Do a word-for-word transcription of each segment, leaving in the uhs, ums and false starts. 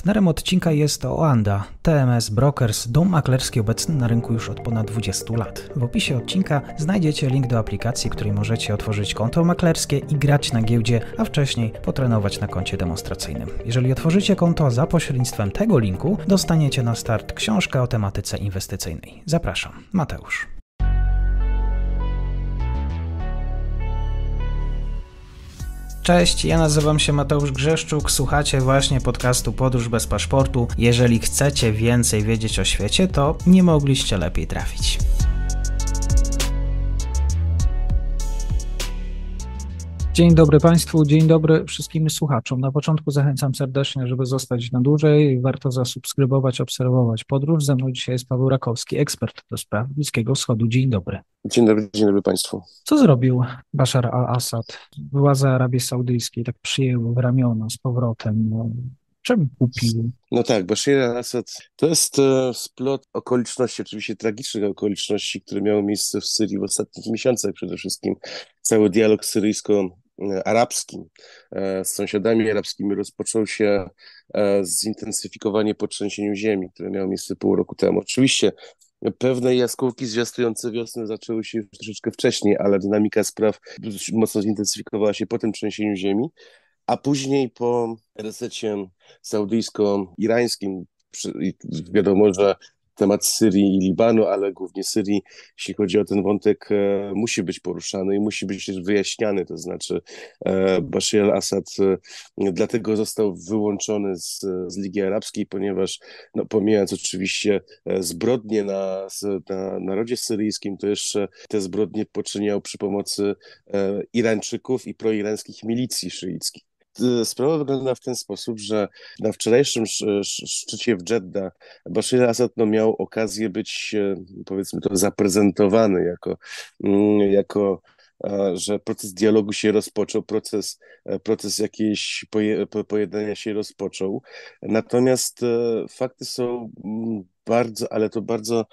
Partnerem odcinka jest Oanda, T M S Brokers, dom maklerski obecny na rynku już od ponad dwudziestu lat. W opisie odcinka znajdziecie link do aplikacji, w której możecie otworzyć konto maklerskie i grać na giełdzie, a wcześniej potrenować na koncie demonstracyjnym. Jeżeli otworzycie konto za pośrednictwem tego linku, dostaniecie na start książkę o tematyce inwestycyjnej. Zapraszam, Mateusz. Cześć, ja nazywam się Mateusz Grzeszczuk, słuchacie właśnie podcastu Podróż bez paszportu. Jeżeli chcecie więcej wiedzieć o świecie, to nie mogliście lepiej trafić. Dzień dobry Państwu, dzień dobry wszystkim słuchaczom. Na początku zachęcam serdecznie, żeby zostać na dłużej. Warto zasubskrybować, obserwować podróż. Ze mną dzisiaj jest Paweł Rakowski, ekspert do spraw Bliskiego Wschodu. Dzień dobry. Dzień dobry, dzień dobry Państwu. Co zrobił Bashar al-Assad? Władza Arabii Saudyjskiej tak przyjęła w ramiona z powrotem. Czym kupił? No tak, Bashar al-Assad to jest splot okoliczności, oczywiście tragicznych okoliczności, które miały miejsce w Syrii w ostatnich miesiącach przede wszystkim. Cały dialog syryjsko-arabski z sąsiadami arabskimi rozpoczął się zintensyfikowanie po trzęsieniu ziemi, które miało miejsce pół roku temu. Oczywiście pewne jaskółki zwiastujące wiosnę zaczęły się już troszeczkę wcześniej, ale dynamika spraw mocno zintensyfikowała się po tym trzęsieniu ziemi, a później po resecie saudyjsko-irańskim, wiadomo, że temat Syrii i Libanu, ale głównie Syrii, jeśli chodzi o ten wątek, e, musi być poruszany i musi być też wyjaśniany, to znaczy e, Bashar al-Assad e, dlatego został wyłączony z, z Ligi Arabskiej, ponieważ no, pomijając oczywiście zbrodnie na, na narodzie syryjskim, to jeszcze te zbrodnie poczyniał przy pomocy e, Irańczyków i proirańskich milicji szyickich. Sprawa wygląda w ten sposób, że na wczorajszym szczycie w Jeddah Bashar al-Assad no, miał okazję być, powiedzmy to, zaprezentowany jako, jako że proces dialogu się rozpoczął, proces, proces jakiegoś poje, pojednania się rozpoczął. Natomiast fakty są bardzo, ale to bardzo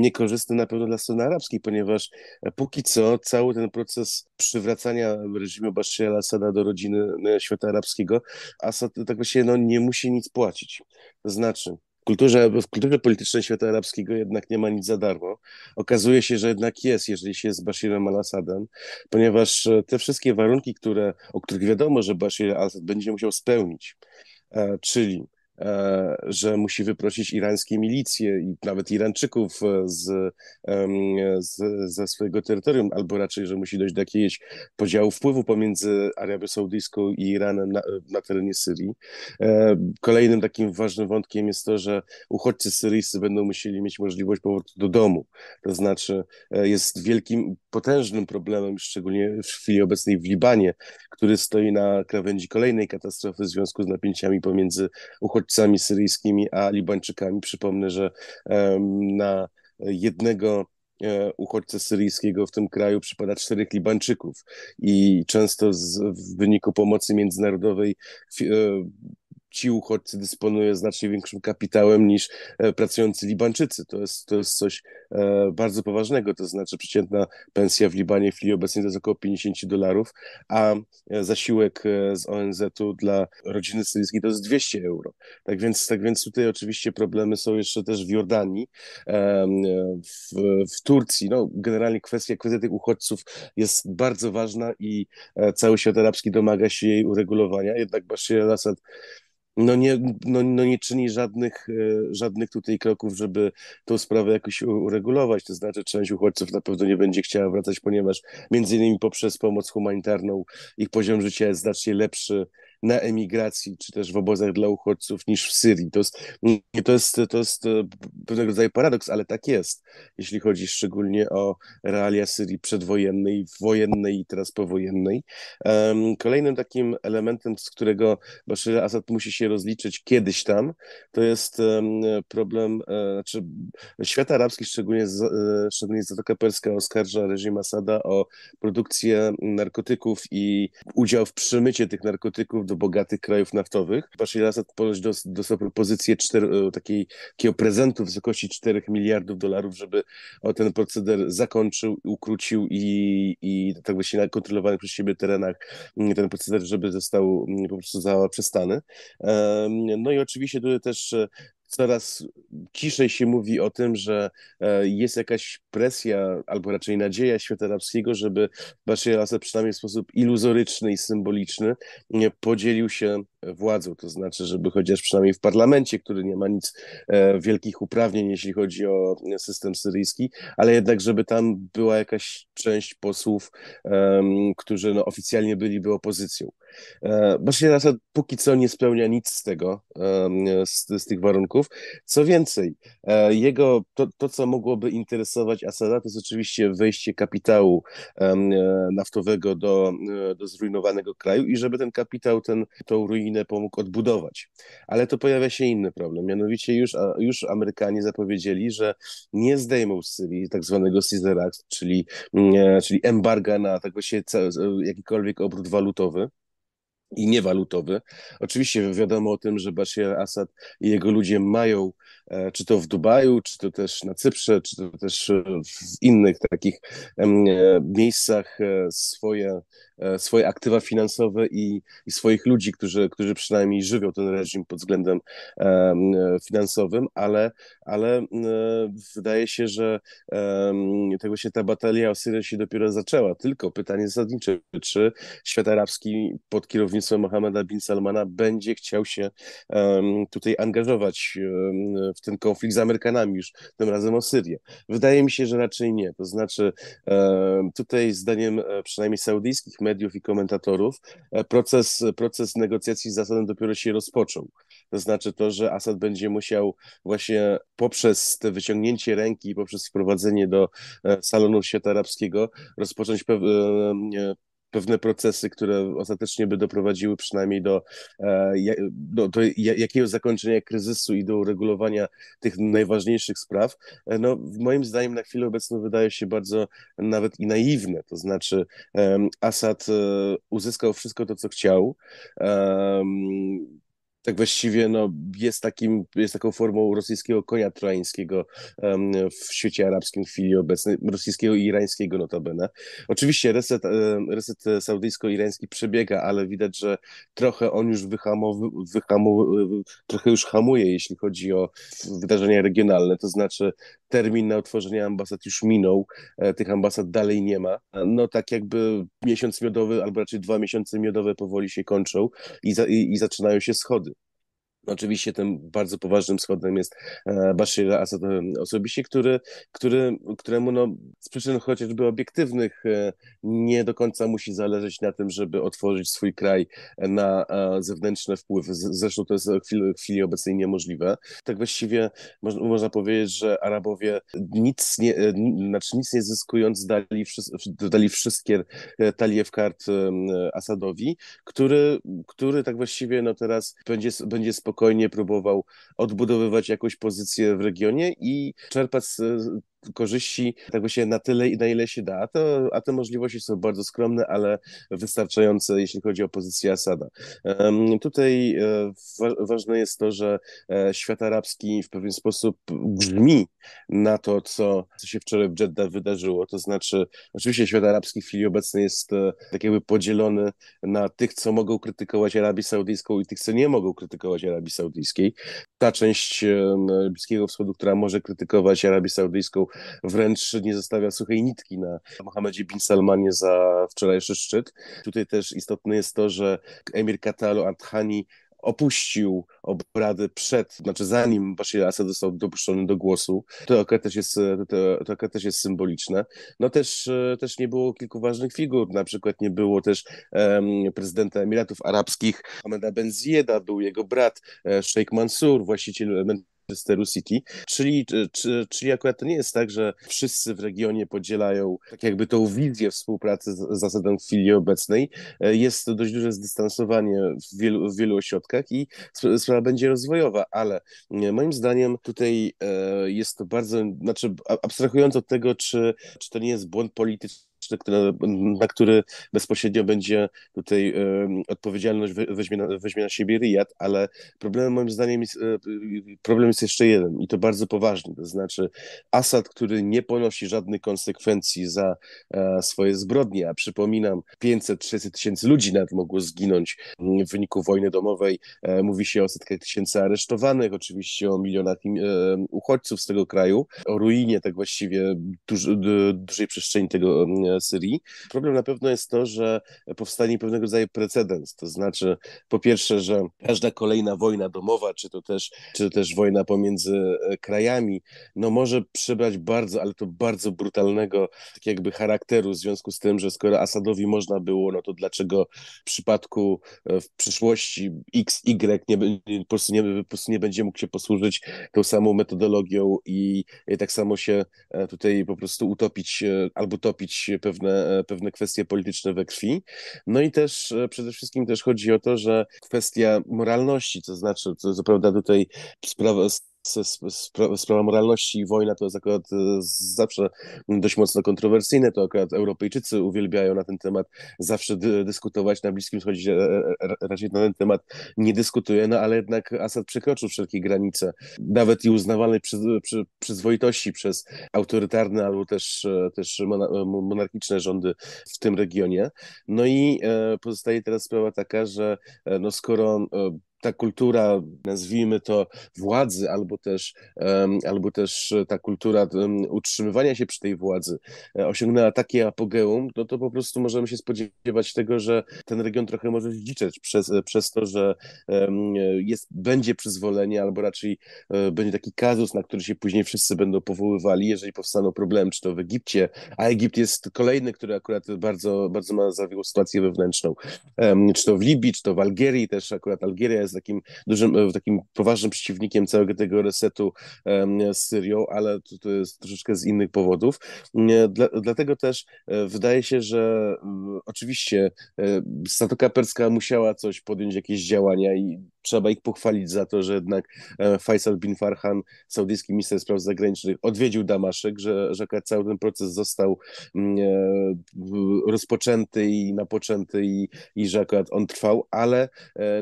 niekorzystny na pewno dla strony arabskiej, ponieważ póki co cały ten proces przywracania reżimu Bashar al-Assada do rodziny świata arabskiego, Assad tak właściwie no, nie musi nic płacić. To znaczy w kulturze, w kulturze politycznej świata arabskiego jednak nie ma nic za darmo. Okazuje się, że jednak jest, jeżeli się jest z Basharem al-Assadem, ponieważ te wszystkie warunki, które, o których wiadomo, że Bashar al-Assad będzie musiał spełnić, czyli że musi wyprosić irańskie milicje i nawet Irańczyków z, z, ze swojego terytorium, albo raczej, że musi dojść do jakiegoś podziału wpływu pomiędzy Arabią Saudyjską i Iranem na, na terenie Syrii. Kolejnym takim ważnym wątkiem jest to, że uchodźcy syryjscy będą musieli mieć możliwość powrotu do domu. To znaczy jest wielkim, potężnym problemem, szczególnie w chwili obecnej w Libanie, który stoi na krawędzi kolejnej katastrofy w związku z napięciami pomiędzy uchodźcami syryjskimi, a Libańczykami. Przypomnę, że um, na jednego uchodźcy syryjskiego w tym kraju przypada czterech Libańczyków i często z, w wyniku pomocy międzynarodowej ci uchodźcy dysponują znacznie większym kapitałem niż pracujący Libańczycy. To jest, to jest coś bardzo poważnego, to znaczy przeciętna pensja w Libanie w chwili obecnej to jest około pięćdziesiąt dolarów, a zasiłek z O N Z u dla rodziny syryjskiej to jest dwieście euro. Tak więc, tak więc tutaj oczywiście problemy są jeszcze też w Jordanii, w, w Turcji. No, generalnie kwestia, kwestia tych uchodźców jest bardzo ważna i cały świat arabski domaga się jej uregulowania, jednak Bashar al-Assad No nie, no, no nie czyni żadnych, żadnych tutaj kroków, żeby tą sprawę jakoś uregulować. To znaczy część uchodźców na pewno nie będzie chciała wracać, ponieważ między innymi poprzez pomoc humanitarną ich poziom życia jest znacznie lepszy na emigracji, czy też w obozach dla uchodźców niż w Syrii. To jest, to jest, to jest pewnego rodzaju paradoks, ale tak jest, jeśli chodzi szczególnie o realia Syrii przedwojennej, wojennej i teraz powojennej. Um, kolejnym takim elementem, z którego Bashar al-Assad musi się rozliczyć kiedyś tam, to jest um, problem, e, znaczy świat arabski, szczególnie, z, e, szczególnie Zatoka Perska, oskarża reżim Asada o produkcję narkotyków i udział w przemycie tych narkotyków do bogatych krajów naftowych. Bashir Assad ponoć dostał propozycję czter, takiej, takiego prezentu w wysokości czterech miliardów dolarów, żeby ten proceder zakończył, ukrócił i, i tak właśnie na kontrolowanych przez siebie terenach ten proceder, żeby został po prostu zaprzestany. No i oczywiście tutaj też coraz ciszej się mówi o tym, że jest jakaś presja, albo raczej nadzieja świata arabskiego, żeby Bashir Assad przynajmniej w sposób iluzoryczny i symboliczny podzielił się władzą, to znaczy, żeby chociaż przynajmniej w parlamencie, który nie ma nic wielkich uprawnień, jeśli chodzi o system syryjski, ale jednak, żeby tam była jakaś część posłów, którzy no, oficjalnie byliby opozycją. Bashir Assad póki co nie spełnia nic z tego, z, z tych warunków. Co więcej, jego, to, to co mogłoby interesować Assada, to jest oczywiście wejście kapitału naftowego do, do zrujnowanego kraju i żeby ten kapitał, ten, tą ruinę pomógł odbudować. Ale to pojawia się inny problem, mianowicie już, już Amerykanie zapowiedzieli, że nie zdejmą z Syrii tak zwanego Caesar Act, czyli, czyli embarga na tak się, jakikolwiek obrót walutowy i niewalutowy. Oczywiście wiadomo o tym, że Bashir Assad i jego ludzie mają, czy to w Dubaju, czy to też na Cyprze, czy to też w innych takich miejscach swoje, swoje aktywa finansowe i, i swoich ludzi, którzy, którzy przynajmniej żywią ten reżim pod względem finansowym, ale, ale wydaje się, że tak właśnie ta batalia o Syrię się dopiero zaczęła. Tylko pytanie zasadnicze, czy świat arabski pod kierownictwem Mohameda bin Salmana będzie chciał się um, tutaj angażować um, w ten konflikt z Amerykanami, już tym razem o Syrię. Wydaje mi się, że raczej nie. To znaczy um, tutaj zdaniem przynajmniej saudyjskich mediów i komentatorów proces, proces negocjacji z Assadem dopiero się rozpoczął. To znaczy to, że Assad będzie musiał właśnie poprzez te wyciągnięcie ręki, poprzez wprowadzenie do salonu świata arabskiego rozpocząć pewne pewne procesy, które ostatecznie by doprowadziły przynajmniej do, do, do jakiegoś zakończenia kryzysu i do uregulowania tych najważniejszych spraw, no moim zdaniem na chwilę obecną wydaje się bardzo nawet i naiwne, to znaczy Assad uzyskał wszystko to, co chciał, tak właściwie no, jest, takim, jest taką formą rosyjskiego konia trojańskiego um, w świecie arabskim w chwili obecnej, rosyjskiego i irańskiego notabene. Oczywiście reset, reset saudyjsko-irański przebiega, ale widać, że trochę on już wyhamowy, wyhamowy, trochę już hamuje, jeśli chodzi o wydarzenia regionalne, to znaczy termin na otworzenie ambasad już minął, tych ambasad dalej nie ma. No tak jakby miesiąc miodowy, albo raczej dwa miesiące miodowe powoli się kończą i, za, i, i zaczynają się schody. Oczywiście tym bardzo poważnym schodem jest Bashir Assad osobiście, który, który, któremu no, z przyczyn chociażby obiektywnych nie do końca musi zależeć na tym, żeby otworzyć swój kraj na zewnętrzne wpływy. Zresztą to jest w chwili, w chwili obecnej niemożliwe. Tak właściwie można, można powiedzieć, że Arabowie nic nie, znaczy nic nie zyskując dali, dali wszystkie talie w kart Assadowi, który, który tak właściwie no, teraz będzie, będzie spokojny, spokojnie próbował odbudowywać jakąś pozycję w regionie i czerpać z korzyści tak właśnie na tyle, na ile się da. A, to, a te możliwości są bardzo skromne, ale wystarczające, jeśli chodzi o pozycję Assada. Um, tutaj wa- ważne jest to, że świat arabski w pewien sposób grzmi na to, co, co się wczoraj w Jeddah wydarzyło. To znaczy, oczywiście świat arabski w chwili obecnej jest tak jakby podzielony na tych, co mogą krytykować Arabię Saudyjską i tych, co nie mogą krytykować Arabii Saudyjskiej. Ta część Bliskiego Wschodu, która może krytykować Arabię Saudyjską, wręcz nie zostawia suchej nitki na Mohamedzie bin Salmanie za wczorajszy szczyt. Tutaj też istotne jest to, że emir Katalu Anthani opuścił obrady przed, znaczy zanim Bashir Assad został dopuszczony do głosu. To akurat też jest, to, to akurat też jest symboliczne. No też, też nie było kilku ważnych figur, na przykład nie było też um, prezydenta Emiratów Arabskich, Hameda Ben-Zieda, był jego brat, Sheikh Mansour, właściciel Steru City, czyli, czy, czyli akurat to nie jest tak, że wszyscy w regionie podzielają tak jakby tą wizję współpracy z Assadem w chwili obecnej. Jest to dość duże zdystansowanie w wielu, w wielu ośrodkach i sprawa będzie rozwojowa, ale moim zdaniem tutaj jest to bardzo, znaczy abstrahując od tego, czy, czy to nie jest błąd polityczny, techniczny, na który bezpośrednio będzie tutaj odpowiedzialność weźmie, weźmie na siebie Riyad, ale problemem moim zdaniem jest, problem jest jeszcze jeden i to bardzo poważny, to znaczy Asad, który nie ponosi żadnych konsekwencji za swoje zbrodnie, a przypominam pięćset sześćset tysięcy ludzi nawet mogło zginąć w wyniku wojny domowej, mówi się o setkach tysięcy aresztowanych, oczywiście o milionach uchodźców z tego kraju, o ruinie tak właściwie duży, dużej przestrzeni tego Syrii. Problem na pewno jest to, że powstanie pewnego rodzaju precedens, to znaczy po pierwsze, że każda kolejna wojna domowa, czy to też, czy to też wojna pomiędzy krajami, no może przybrać bardzo, ale to bardzo brutalnego tak jakby charakteru w związku z tym, że skoro Asadowi można było, no to dlaczego w przypadku w przyszłości X, Y nie, po prostu nie, po prostu nie będzie mógł się posłużyć tą samą metodologią i, i tak samo się tutaj po prostu utopić albo topić pewne, pewne kwestie polityczne we krwi. No i też przede wszystkim też chodzi o to, że kwestia moralności, to znaczy, co, co prawda tutaj sprawa Sprawa, sprawa moralności i wojna to jest akurat zawsze dość mocno kontrowersyjne, to akurat Europejczycy uwielbiają na ten temat zawsze dy, dyskutować, na Bliskim Wschodzie raczej na ten temat nie dyskutuje, no ale jednak Asad przekroczył wszelkie granice, nawet i uznawanej przy, przy, przyzwoitości przez autorytarne albo też, też monarchiczne rządy w tym regionie. No i pozostaje teraz sprawa taka, że no skoro ta kultura, nazwijmy to władzy, albo też, um, albo też ta kultura um, utrzymywania się przy tej władzy osiągnęła takie apogeum, no to po prostu możemy się spodziewać tego, że ten region trochę może zdziczeć przez, przez to, że um, jest, będzie przyzwolenie, albo raczej um, będzie taki kazus, na który się później wszyscy będą powoływali, jeżeli powstaną problemy, czy to w Egipcie, a Egipt jest kolejny, który akurat bardzo, bardzo ma zawiłą sytuację wewnętrzną, um, czy to w Libii, czy to w Algierii, też akurat Algieria jest z takim dużym, takim poważnym przeciwnikiem całego tego resetu z Syrią, ale to, to jest troszeczkę z innych powodów. Dla, dlatego też wydaje się, że oczywiście Zatoka Perska musiała coś podjąć, jakieś działania i trzeba ich pochwalić za to, że jednak Faisal bin Farhan, saudyjski minister spraw zagranicznych, odwiedził Damaszek, że, że cały ten proces został rozpoczęty i napoczęty i, i że akurat on trwał, ale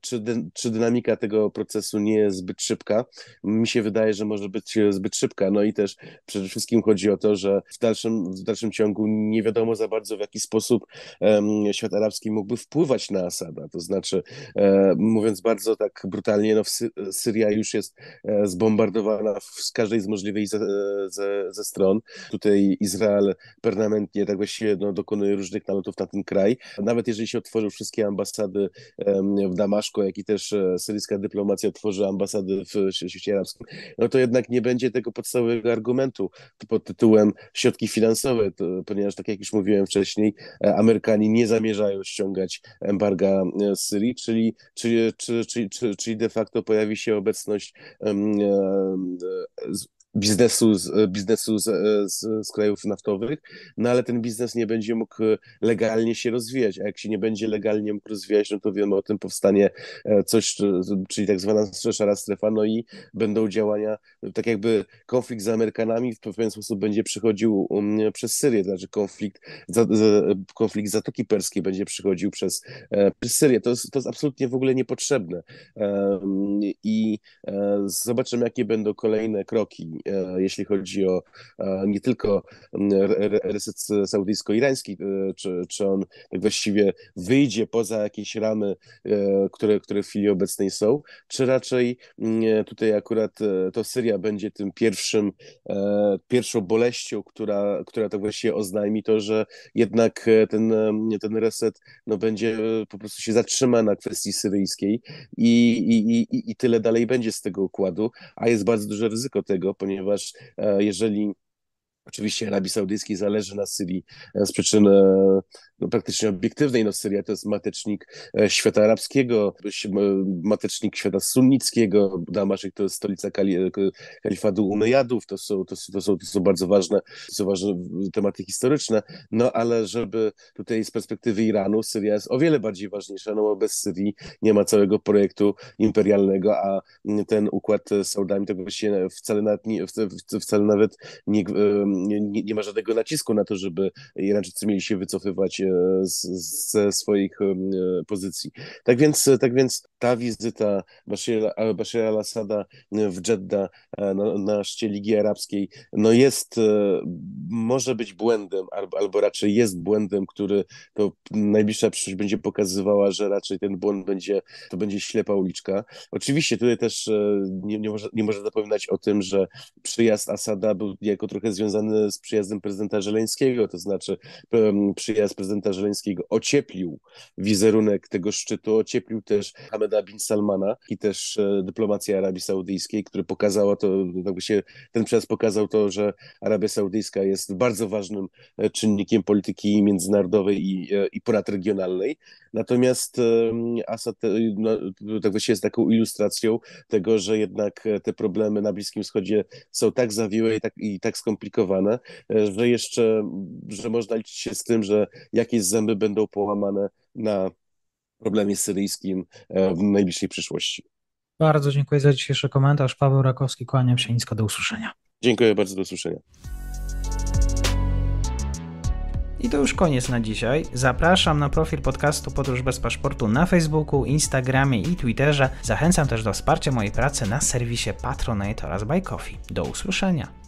czy, czy dynamika tego procesu nie jest zbyt szybka? Mi się wydaje, że może być zbyt szybka, no i też przede wszystkim chodzi o to, że w dalszym, w dalszym ciągu nie wiadomo za bardzo, w jaki sposób um, świat arabski mógłby wpływać na Asada, to znaczy, e, mówiąc bardzo tak brutalnie, no Sy- Syria już jest e, zbombardowana z każdej z możliwych ze, ze, ze stron. Tutaj Izrael permanentnie tak właściwie no, dokonuje różnych nalotów na ten kraj. Nawet jeżeli się otworzą wszystkie ambasady e, w Damaszku, jak i też e, syryjska dyplomacja otworzy ambasady w świecie arabskim, no to jednak nie będzie tego podstawowego argumentu pod tytułem środki finansowe, to, ponieważ tak jak już mówiłem wcześniej, e, Amerykanie nie zamierzają ściągać embarga z Syrii, czyli, czyli, czy, czy Czyli, czyli de facto pojawi się obecność um, z biznesu, z, biznesu z, z, z krajów naftowych, no ale ten biznes nie będzie mógł legalnie się rozwijać, a jak się nie będzie legalnie mógł rozwijać, no to wiemy o tym, powstanie coś, czyli tak zwana szara strefa, no i będą działania, tak jakby konflikt z Amerykanami w pewien sposób będzie przychodził przez Syrię, to znaczy konflikt, konflikt Zatoki Perskiej będzie przychodził przez, przez Syrię, to jest, to jest absolutnie w ogóle niepotrzebne i zobaczymy, jakie będą kolejne kroki, jeśli chodzi o nie tylko reset saudyjsko-irański, czy, czy on tak właściwie wyjdzie poza jakieś ramy, które, które w chwili obecnej są, czy raczej tutaj akurat to Syria będzie tym pierwszym, pierwszą boleścią, która, która tak właściwie oznajmi to, że jednak ten, ten reset no będzie po prostu się zatrzyma na kwestii syryjskiej i, i, i, i tyle dalej będzie z tego układu, a jest bardzo duże ryzyko tego, ponieważ jeżeli oczywiście Arabii Saudyjskiej zależy na Syrii z przyczyn no, praktycznie obiektywnej, no Syria to jest matecznik świata arabskiego, matecznik świata sunnickiego, Damaszek to jest stolica kali, kalifatu Umejadów, to są, to, są, to, są, to są bardzo ważne, to są ważne tematy historyczne, no ale żeby tutaj z perspektywy Iranu Syria jest o wiele bardziej ważniejsza, no bo bez Syrii nie ma całego projektu imperialnego, a ten układ z Saudami to właściwie wcale nawet nie, wcale nawet nie nie, nie ma żadnego nacisku na to, żeby Irańczycy mieli się wycofywać ze swoich pozycji. Tak więc, tak więc ta wizyta Bashira al-Assada w Jeddah na, na szczycie Ligi Arabskiej no jest, może być błędem, albo raczej jest błędem, który to najbliższa przyszłość będzie pokazywała, że raczej ten błąd będzie, to będzie ślepa uliczka. Oczywiście tutaj też nie, nie, może, nie można zapominać o tym, że przyjazd Asada był jako trochę związany z przyjazdem prezydenta Żeleńskiego, to znaczy przyjazd prezydenta Żeleńskiego ocieplił wizerunek tego szczytu, ocieplił też Hameda bin Salmana i też dyplomację Arabii Saudyjskiej, który pokazała to, jakby się ten przyjazd pokazał to, że Arabia Saudyjska jest bardzo ważnym czynnikiem polityki międzynarodowej i, i ponadregionalnej. Natomiast Asad no, tak właściwie jest taką ilustracją tego, że jednak te problemy na Bliskim Wschodzie są tak zawiłe i tak, i tak skomplikowane, że jeszcze, że można liczyć się z tym, że jakieś zęby będą połamane na problemie syryjskim w najbliższej przyszłości. Bardzo dziękuję za dzisiejszy komentarz. Paweł Rakowski, kłaniam się nisko, do usłyszenia. Dziękuję bardzo, do usłyszenia. I to już koniec na dzisiaj. Zapraszam na profil podcastu Podróż bez paszportu na Facebooku, Instagramie i Twitterze. Zachęcam też do wsparcia mojej pracy na serwisie Patronite oraz Buy Coffee. Do usłyszenia.